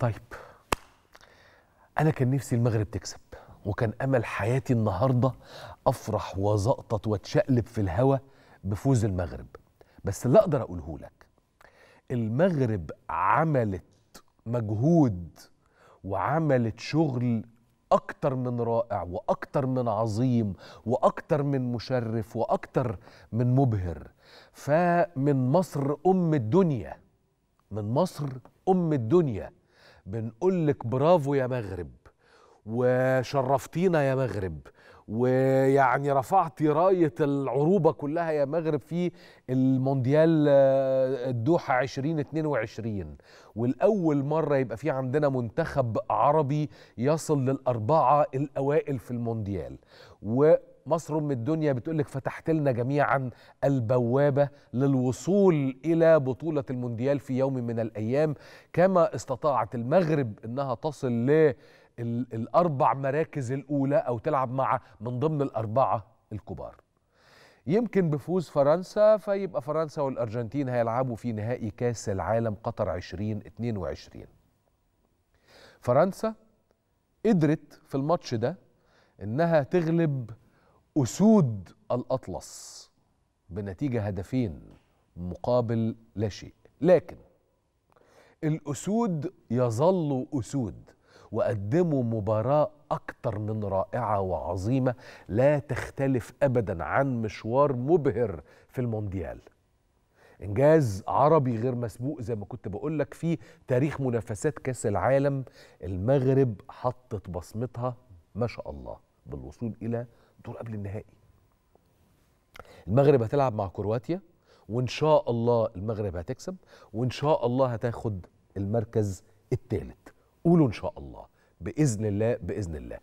طيب أنا كان نفسي المغرب تكسب، وكان أمل حياتي النهاردة أفرح وزقطط واتشقلب في الهوا بفوز المغرب، بس اللي أقدر أقوله لك المغرب عملت مجهود وعملت شغل أكتر من رائع وأكتر من عظيم وأكتر من مشرف وأكتر من مبهر. فمن مصر أم الدنيا، من مصر أم الدنيا بنقول لك برافو يا مغرب، وشرفتينا يا مغرب، ويعني رفعتي راية العروبة كلها يا مغرب في المونديال الدوحة 2022، والأول مرة يبقى في عندنا منتخب عربي يصل للأربعة الأوائل في المونديال. ومصر أم الدنيا بتقولك فتحت لنا جميعا البوابة للوصول إلى بطولة المونديال في يوم من الأيام، كما استطاعت المغرب أنها تصل ل الأربع مراكز الأولى أو تلعب مع من ضمن الأربعة الكبار. يمكن بفوز فرنسا، فيبقى فرنسا والأرجنتين هيلعبوا في نهائي كأس العالم قطر 2022. فرنسا قدرت في الماتش ده إنها تغلب أسود الأطلس بنتيجة 2-0، لكن الأسود يظلوا أسود وقدموا مباراة أكتر من رائعة وعظيمة لا تختلف أبدا عن مشوار مبهر في المونديال، إنجاز عربي غير مسبوق. زي ما كنت بقولك في تاريخ منافسات كأس العالم المغرب حطت بصمتها ما شاء الله بالوصول إلى دور قبل النهائي. المغرب هتلعب مع كرواتيا، وإن شاء الله المغرب هتكسب، وإن شاء الله هتاخد المركز الثالث. قولوا إن شاء الله، بإذن الله بإذن الله.